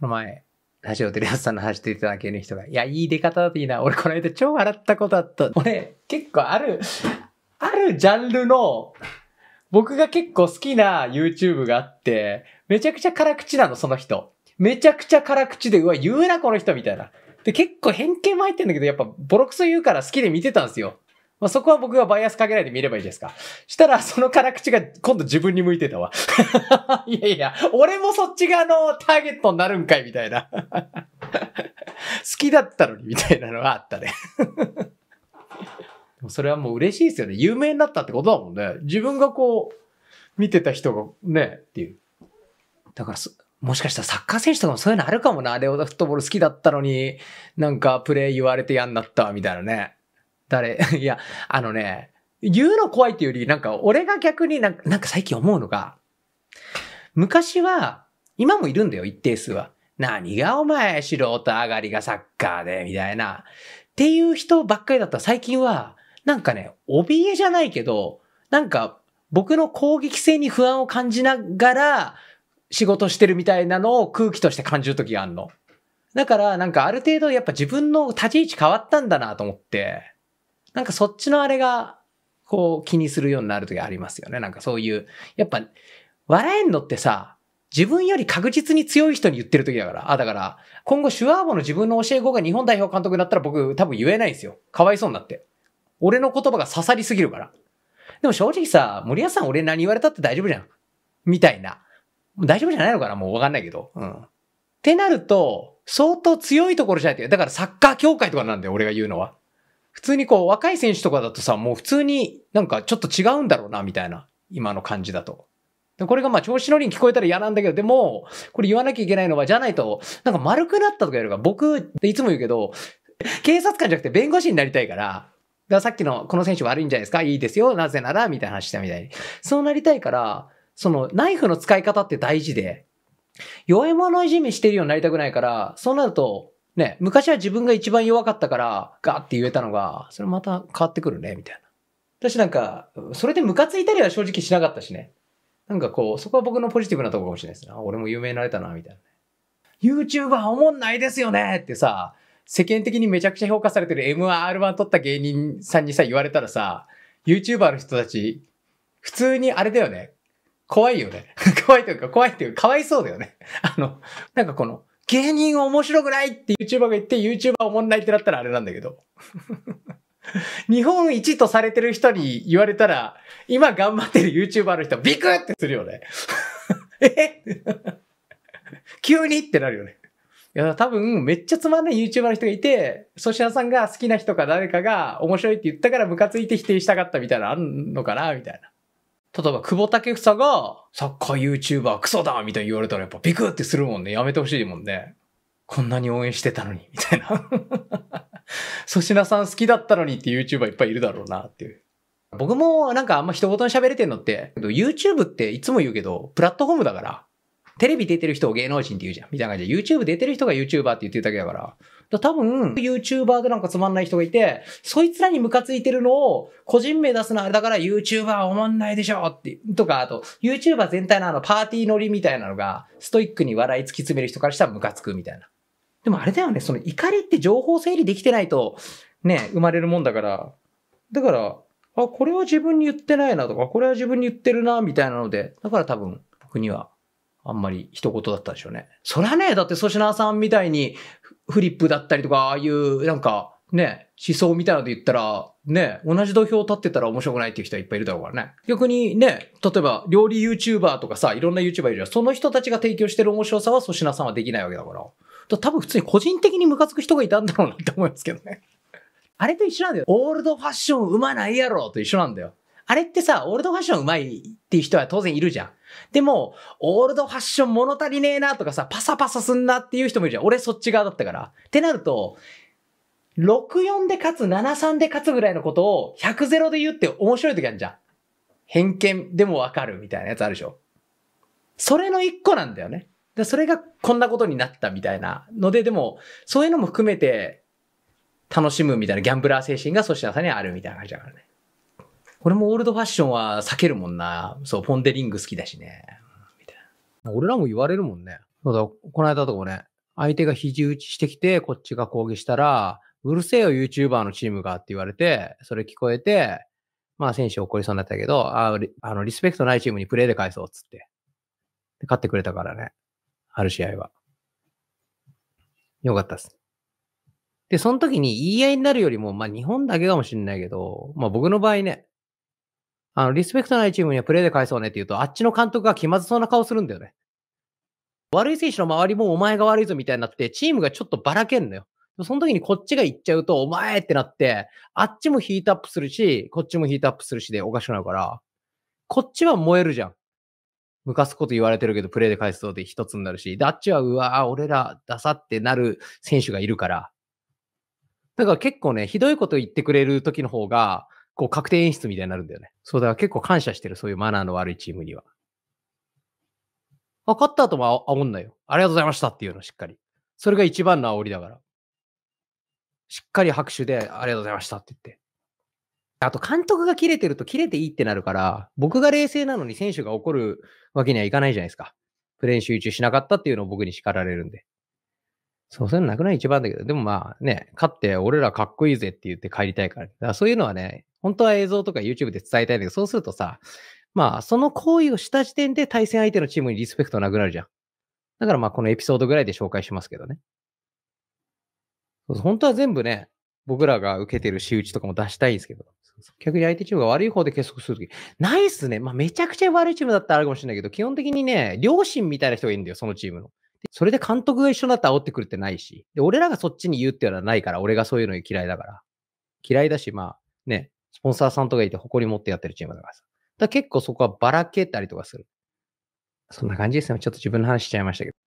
この前、ラジオテレ朝さんの話していただける人が、いや、いい出方だといいな。俺、この間超笑ったことあった。俺、結構あるジャンルの、僕が結構好きな YouTube があって、めちゃくちゃ辛口なの、その人。めちゃくちゃ辛口で、うわ、言うな、この人、みたいな。で、結構偏見も入ってんだけど、やっぱ、ボロクソ言うから好きで見てたんですよ。まあ、そこは僕がバイアスかけないで見ればいいですか。したら、その辛口が今度自分に向いてたわ。いやいや、俺もそっち側のターゲットになるんかい、みたいな。好きだったのに、みたいなのがあったね。それはもう嬉しいですよね。有名になったってことだもんね。自分がこう、見てた人がね、っていう。だから、もしかしたらサッカー選手とかもそういうのあるかもな。レオダフットボール好きだったのに、なんかプレイ言われて嫌になった、みたいなね。いや、言うの怖いっていうより、なんか俺が逆になんか最近思うのが、昔は、今もいるんだよ、一定数は。何がお前、素人上がりがサッカーで、みたいな。っていう人ばっかりだったら最近は、なんかね、怯えじゃないけど、なんか僕の攻撃性に不安を感じながら、仕事してるみたいなのを空気として感じる時があるの。だから、なんかある程度やっぱ自分の立ち位置変わったんだなと思って、なんかそっちのあれが、こう気にするようになる時ありますよね。なんかそういう、やっぱ、笑えんのってさ、自分より確実に強い人に言ってる時だから。あ、だから、今後シュワーボの自分の教え子が日本代表監督になったら僕多分言えないんですよ。かわいそうになって。俺の言葉が刺さりすぎるから。でも正直さ、森保さん俺何言われたって大丈夫じゃん。みたいな。大丈夫じゃないのかな？もうわかんないけど。うん。ってなると、相当強いところじゃないって。だからサッカー協会とかなんだよ、俺が言うのは。普通にこう、若い選手とかだとさ、もう普通になんかちょっと違うんだろうな、みたいな。今の感じだと。これがまあ調子乗りに聞こえたら嫌なんだけど、でも、これ言わなきゃいけないのは、じゃないと、なんか丸くなったとかやるから、僕、いつも言うけど、警察官じゃなくて弁護士になりたいから、だからさっきのこの選手悪いんじゃないですか？いいですよ。なぜなら、みたいな話したみたいに。そうなりたいから、そのナイフの使い方って大事で、弱い者いじめしてるようになりたくないから、そうなると、ね、昔は自分が一番弱かったから、ガーって言えたのが、それまた変わってくるね、みたいな。私なんか、それでムカついたりは正直しなかったしね。なんかこう、そこは僕のポジティブなところかもしれないですね。俺も有名になれたな、みたいな。YouTuber おもんないですよねってさ、世間的にめちゃくちゃ評価されてる M1R1 取った芸人さんにさ、言われたらさ、YouTuber の人たち、普通にあれだよね。怖いよね。怖いというか、かわいそうだよね。なんかこの、芸人面白くないって YouTuber が言って、YouTuber おもんないってなったらあれなんだけど。日本一とされてる人に言われたら、今頑張ってる YouTuber の人ビクってするよね。え急にってなるよね。いや、多分、めっちゃつまんない YouTuber の人がいて、粗品さんが好きな人か誰かが面白いって言ったからムカついて否定したかったみたいなのあんのかな、みたいな。例えば、久保建英が、サッカー YouTuber クソだみたいに言われたらやっぱビクってするもんね。やめてほしいもんね。こんなに応援してたのに、みたいな。粗品さん好きだったのにって YouTuber いっぱいいるだろうな、っていう。僕もなんかあんま一言に喋れてんのって、YouTube っていつも言うけど、プラットフォームだから、テレビ出てる人を芸能人って言うじゃん。みたいな感じで、YouTube 出てる人が YouTuber って言ってるだけだから。多分、YouTuber でなんかつまんない人がいて、そいつらにムカついてるのを、個人名出すのはあれだから YouTuber おもんないでしょって、とか、あと、YouTuber 全体のパーティー乗りみたいなのが、ストイックに笑い突き詰める人からしたらムカつくみたいな。でもあれだよね、その怒りって情報整理できてないと、ね、生まれるもんだから。だから、あ、これは自分に言ってないなとか、これは自分に言ってるな、みたいなので、だから多分、僕には、あんまり一言だったでしょうね。そりゃね、だって粗品さんみたいに、フリップだったりとか、ああいう、なんか、ね、思想みたいなので言ったら、ね、同じ土俵を立ってたら面白くないっていう人はいっぱいいるだろうからね。逆にね、例えば、料理 YouTuber とかさ、いろんな YouTuber いるじゃん。その人たちが提供してる面白さは粗品さんはできないわけだから。多分普通に個人的にムカつく人がいたんだろうなって思いますけどね。あれと一緒なんだよ。オールドファッションうまないやろと一緒なんだよ。あれってさ、オールドファッションうまいっていう人は当然いるじゃん。でも、オールドファッション物足りねえなとかさ、パサパサすんなっていう人もいるじゃん。俺そっち側だったから。ってなると、6-4で勝つ、7-3で勝つぐらいのことを 100-0 で言うって面白い時あるじゃん。偏見でもわかるみたいなやつあるでしょ。それの一個なんだよね。それがこんなことになったみたいなので、でも、そういうのも含めて楽しむみたいなギャンブラー精神が粗品さんにあるみたいな感じだからね。俺もオールドファッションは避けるもんな。そう、ポンデリング好きだしね。みたいな。俺らも言われるもんね。そうだ、この間とかもね、相手が肘打ちしてきて、こっちが攻撃したら、うるせえよ YouTuber のチームがって言われて、それ聞こえて、まあ選手怒りそうになったけど、リスペクトないチームにプレーで返そうっつって。で、勝ってくれたからね。ある試合は。よかったっす。で、その時に言い合いになるよりも、まあ日本だけかもしれないけど、まあ僕の場合ね、リスペクトないチームにはプレーで返そうねって言うと、あっちの監督が気まずそうな顔するんだよね。悪い選手の周りもお前が悪いぞみたいになって、チームがちょっとばらけんのよ。その時にこっちが行っちゃうと、お前ってなって、あっちもヒートアップするし、こっちもヒートアップするしでおかしくなるから、こっちは燃えるじゃん。むかすこと言われてるけど、プレーで返すとで一つになるし、で、あっちはうわぁ、俺らダサってなる選手がいるから。だから結構ね、ひどいこと言ってくれる時の方が、こう確定演出みたいになるんだよね。そうだから結構感謝してる、そういうマナーの悪いチームには。分かった後も煽んないよ。ありがとうございましたっていうの、しっかり。それが一番の煽りだから。しっかり拍手で、ありがとうございましたって言って。あと、監督が切れてると切れていいってなるから、僕が冷静なのに選手が怒るわけにはいかないじゃないですか。プレーに集中しなかったっていうのを僕に叱られるんで。そうするのなくない一番だけど、でもまあね、勝って俺らかっこいいぜって言って帰りたいから。だからそういうのはね、本当は映像とか YouTube で伝えたいんだけど、そうするとさ、まあ、その行為をした時点で対戦相手のチームにリスペクトなくなるじゃん。だからまあ、このエピソードぐらいで紹介しますけどね。本当は全部ね、僕らが受けてる仕打ちとかも出したいんですけど、逆に相手チームが悪い方で結束するとき、ないっすね。まあ、めちゃくちゃ悪いチームだったらあるかもしれないけど、基本的にね、両親みたいな人がいるんだよ、そのチームの。それで監督が一緒になって煽ってくるってないし、で俺らがそっちに言うっていうのはないから、俺がそういうの嫌いだから。嫌いだし、まあ、ね、スポンサーさんとかいて誇り持ってやってるチームだからさ。だから結構そこはばらけたりとかする。そんな感じですね。ちょっと自分の話しちゃいましたけど。